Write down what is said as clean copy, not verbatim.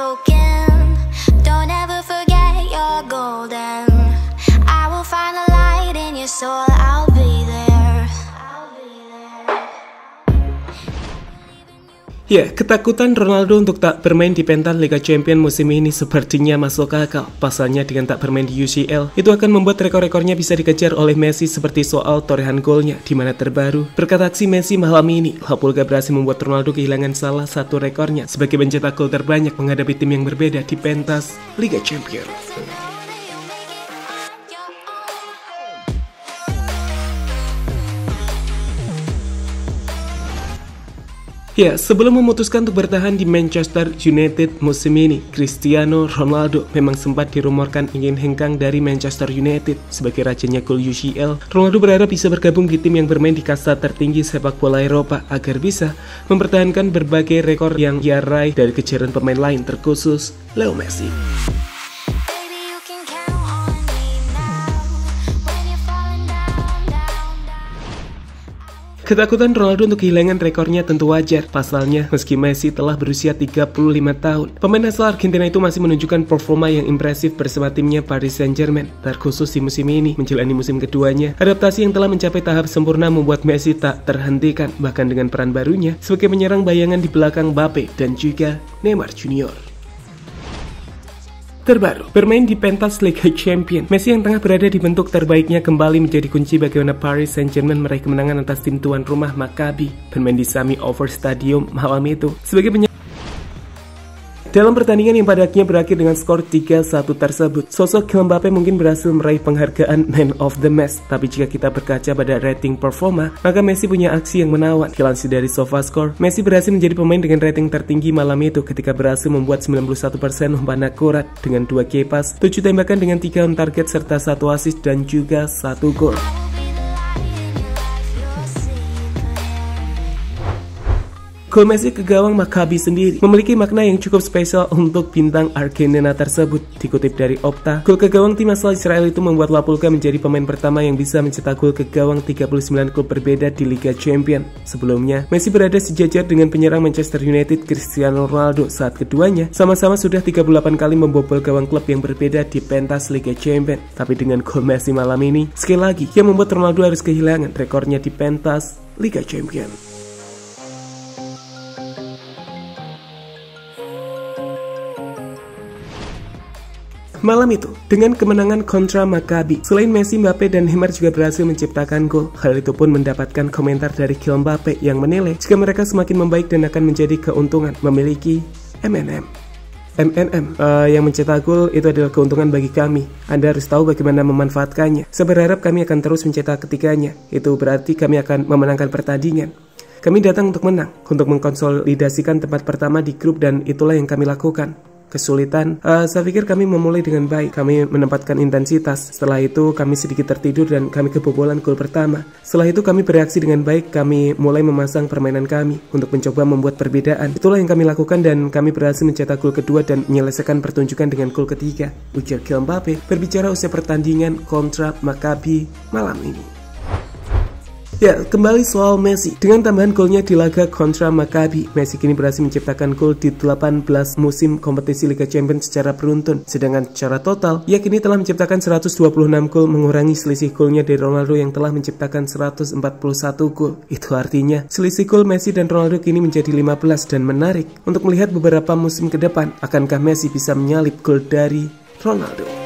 broken, don't ever forget you're golden. I will find a light in your soul, I'll be there. Ya, ketakutan Ronaldo untuk tak bermain di pentas Liga Champions musim ini sepertinya masuk akal. Pasalnya dengan tak bermain di UCL, itu akan membuat rekor-rekornya bisa dikejar oleh Messi seperti soal torehan golnya, di mana terbaru. Berkat aksi Messi malam ini, La Pulga berhasil membuat Ronaldo kehilangan salah satu rekornya sebagai pencetak gol terbanyak menghadapi tim yang berbeda di pentas Liga Champions. Ya, sebelum memutuskan untuk bertahan di Manchester United musim ini, Cristiano Ronaldo memang sempat dirumorkan ingin hengkang dari Manchester United sebagai rajanya gol UCL. Ronaldo berharap bisa bergabung di tim yang bermain di kasta tertinggi sepak bola Eropa agar bisa mempertahankan berbagai rekor yang ia raih dari kejaran pemain lain, terkhusus Leo Messi. Ketakutan Ronaldo untuk kehilangan rekornya tentu wajar, pasalnya meski Messi telah berusia 35 tahun, pemain asal Argentina itu masih menunjukkan performa yang impresif bersama timnya Paris Saint-Germain, terkhusus di musim ini. Menjalani musim keduanya, adaptasi yang telah mencapai tahap sempurna membuat Messi tak terhentikan, bahkan dengan peran barunya sebagai penyerang bayangan di belakang Mbappe dan juga Neymar Junior. Terbaru, bermain di pentas Liga Champions, Messi yang tengah berada di bentuk terbaiknya kembali menjadi kunci bagaimana Paris Saint-Germain meraih kemenangan atas tim tuan rumah Maccabi. Bermain di Sami Over Stadium malam itu sebagai dalam pertandingan yang pada akhirnya berakhir dengan skor 3-1 tersebut, sosok Kylian Mbappe mungkin berhasil meraih penghargaan Man of the Match. Tapi jika kita berkaca pada rating performa, maka Messi punya aksi yang menawan. Dilansir dari SofaScore, Messi berhasil menjadi pemain dengan rating tertinggi malam itu ketika berhasil membuat 91% umpan akurat dengan 2 kepas, 7 tembakan dengan 3 on target serta 1 assist dan juga 1 gol. Gol Messi ke gawang Maccabi sendiri memiliki makna yang cukup spesial untuk bintang Argentina tersebut. Dikutip dari Opta, gol ke gawang tim asal Israel itu membuat La Pulga menjadi pemain pertama yang bisa mencetak gol ke gawang 39 klub berbeda di Liga Champions. Sebelumnya, Messi berada sejajar dengan penyerang Manchester United Cristiano Ronaldo saat keduanya sama-sama sudah 38 kali membobol gawang klub yang berbeda di pentas Liga Champions. Tapi dengan gol Messi malam ini, sekali lagi yang membuat Ronaldo harus kehilangan rekornya di pentas Liga Champions. Malam itu, dengan kemenangan kontra Maccabi, selain Messi, Mbappe, dan Neymar juga berhasil menciptakan gol. Hal itu pun mendapatkan komentar dari Kylian Mbappe yang menilai jika mereka semakin membaik dan akan menjadi keuntungan memiliki MNM yang mencetak gol itu adalah keuntungan bagi kami. Anda harus tahu bagaimana memanfaatkannya. Saya berharap kami akan terus mencetak ketiganya. Itu berarti kami akan memenangkan pertandingan. Kami datang untuk menang, untuk mengkonsolidasikan tempat pertama di grup dan itulah yang kami lakukan. Kesulitan, saya pikir kami memulai dengan baik. Kami menempatkan intensitas. Setelah itu kami sedikit tertidur dan kami kebobolan gol pertama. Setelah itu kami bereaksi dengan baik. Kami mulai memasang permainan kami untuk mencoba membuat perbedaan. Itulah yang kami lakukan dan kami berhasil mencetak gol kedua dan menyelesaikan pertunjukan dengan gol ketiga. Ujar Kylian Mbappe berbicara usai pertandingan kontra Maccabi malam ini. Ya, kembali soal Messi. Dengan tambahan golnya di laga kontra Maccabi, Messi kini berhasil menciptakan gol di 18 musim kompetisi Liga Champions secara beruntun. Sedangkan secara total, ia kini telah menciptakan 126 gol, mengurangi selisih golnya dari Ronaldo yang telah menciptakan 141 gol. Itu artinya, selisih gol Messi dan Ronaldo kini menjadi 15 dan menarik untuk melihat beberapa musim ke depan. Akankah Messi bisa menyalip gol dari Ronaldo?